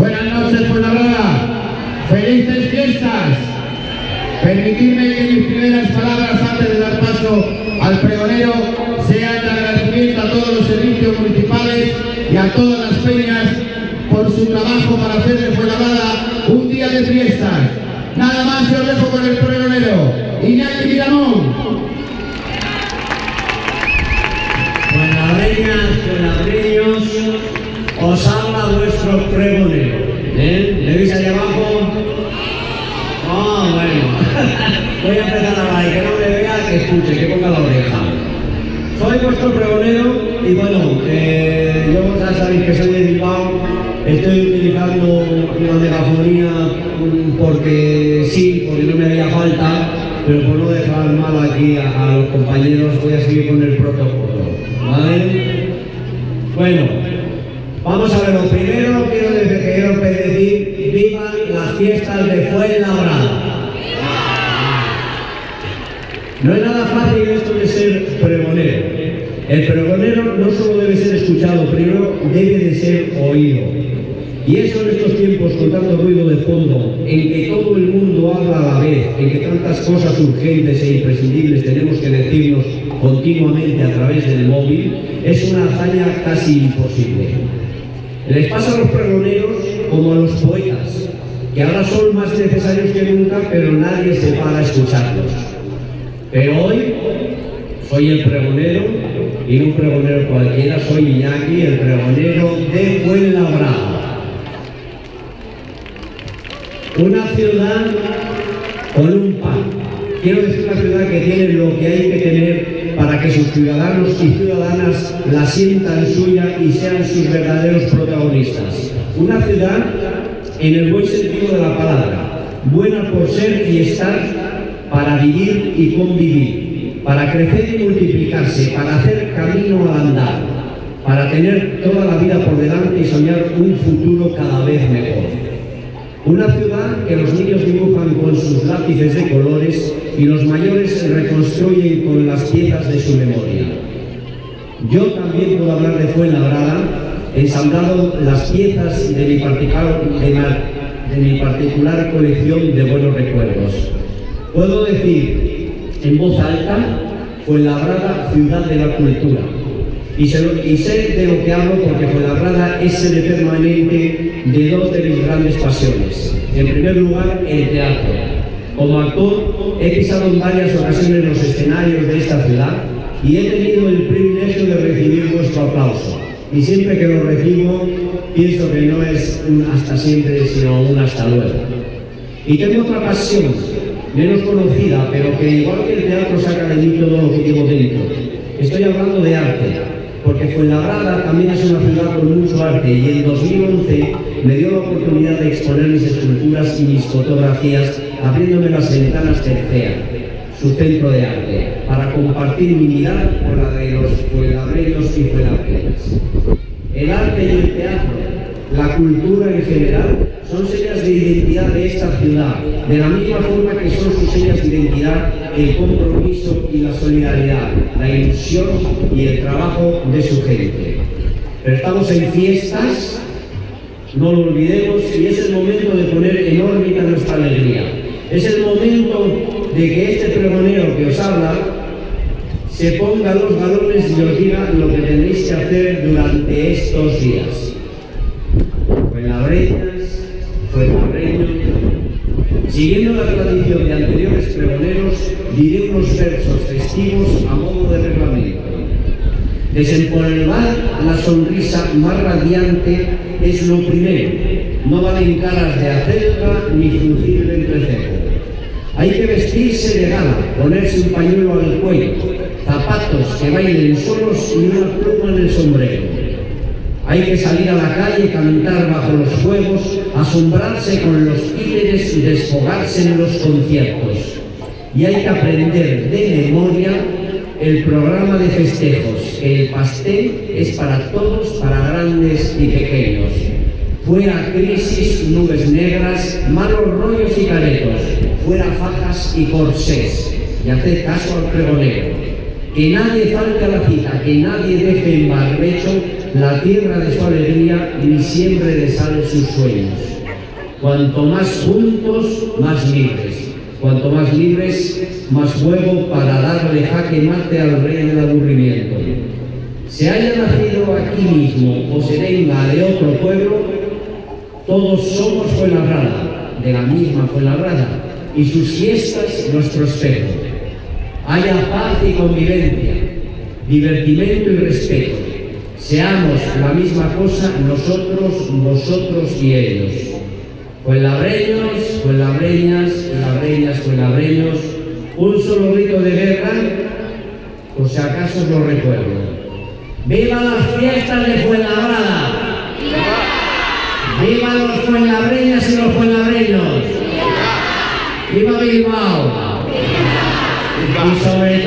Buenas noches, Fuenlabrada. Felices fiestas. Permitidme que mis primeras palabras antes de dar paso al pregonero sean de agradecimiento a todos los servicios municipales y a todas las peñas por su trabajo para hacer de Fuenlabrada un día de fiestas. Nada más, yo os dejo con el pregonero Iñaki Miramón. Fuenlabreñas, os habla vuestro pregonero. ¿Le veis ahí abajo? Ah, bueno. Voy a empezar a hablar, que no me vea, que escuche, que ponga la oreja. Soy vuestro pregonero y bueno, yo ya sabéis que soy de Bilbao. Estoy utilizando una megafonía porque sí, porque no me haría falta, pero por no dejar mal aquí a los compañeros, voy a seguir con el protocolo. ¿Vale? Bueno, vamos a ver, lo primero quiero decir, vivan las fiestas de Fuenlabrada. No es nada fácil esto de ser pregonero. El pregonero no solo debe ser escuchado, primero debe de ser oído. Y eso en estos tiempos con tanto ruido de fondo, en que todo el mundo habla a la vez, en que tantas cosas urgentes e imprescindibles tenemos que decirnos continuamente a través del móvil, es una hazaña casi imposible. Les pasa a los pregoneros como a los poetas, que ahora son más necesarios que nunca, pero nadie se para a escucharlos. Pero hoy soy el pregonero, y no un pregonero cualquiera, soy Iñaki, el pregonero de Fuenlabrada. Una ciudad con un pan. Quiero decir, una ciudad que tiene lo que hay que tener para que sus ciudadanos y ciudadanas la sientan suya y sean sus verdaderos protagonistas. Una ciudad en el buen sentido de la palabra, buena por ser y estar, para vivir y convivir, para crecer y multiplicarse, para hacer camino al andar, para tener toda la vida por delante y soñar un futuro cada vez mejor. Una ciudad que los niños dibujan con sus lápices de colores y los mayores reconstruyen con las piezas de su memoria. Yo también puedo hablar de Fuenlabrada, ensamblado las piezas de mi particular colección de buenos recuerdos. Puedo decir en voz alta, Fuenlabrada, ciudad de la cultura. Y sé de lo que hablo porque Fuenlabrada es sede permanente de dos de mis grandes pasiones. En primer lugar, el teatro. Como actor, he pisado en varias ocasiones los escenarios de esta ciudad y he tenido el privilegio de recibir vuestro aplauso. Y siempre que lo recibo, pienso que no es un hasta siempre, sino un hasta luego. Y tengo otra pasión, menos conocida, pero que igual que el teatro saca de mí todo lo que llevo dentro. Estoy hablando de arte. Porque Fuenlabrada también es una ciudad con mucho arte y en 2011 me dio la oportunidad de exponer mis esculturas y mis fotografías abriéndome las ventanas del CEA, su centro de arte, para compartir mi mirada con la de los fuenlabreños y fuenlabreñas. El arte y el teatro, la cultura en general, son señas de identidad de esta ciudad, de la misma forma que son sus señas de identidad el compromiso y la solidaridad, la ilusión y el trabajo de su gente. Pero estamos en fiestas, no lo olvidemos, y es el momento de poner en órbita nuestra alegría. Es el momento de que este pregonero que os habla se ponga los galones y os diga lo que tenéis que hacer durante estos días. Fuenlabreñas, fuenlabreños. Siguiendo la tradición de anteriores pregoneros, diré unos versos festivos a modo de reglamento. Desempolvar la sonrisa más radiante es lo primero. No valen caras de acelga ni fruncir el entrecejo. Hay que vestirse de gala, ponerse un pañuelo al cuello, zapatos que bailen solos y una pluma en el sombrero. Hay que salir a la calle, cantar bajo los fuegos, asombrarse con los títeres y desfogarse en los conciertos. Y hay que aprender de memoria el programa de festejos, que el pastel es para todos, para grandes y pequeños. Fuera crisis, nubes negras, malos rollos y caretos, fuera fajas y corsés, y haced caso al pregonero. que nadie falte a la cita, que nadie deje en barbecho la tierra de su alegría, ni siembre de sal sus sueños. Cuanto más juntos, más libres. Cuanto más libres, más juego para darle jaque mate al rey del aburrimiento. Se haya nacido aquí mismo o se venga de otro pueblo, todos somos Fuenlabrada, de la misma Fuenlabrada, y sus fiestas nuestro espejo. Haya paz y convivencia, divertimento y respeto. Seamos la misma cosa nosotros, vosotros y ellos. Fuenlabreños, fuenlabreñas, labreñas, fuenlabreños, un solo grito de guerra, por si acaso os lo recuerdo. ¡Viva las fiestas de Fuenlabrada! ¡Viva los fuenlabreñas y los fuenlabreños! ¡Viva Bilbao! ¡Viva!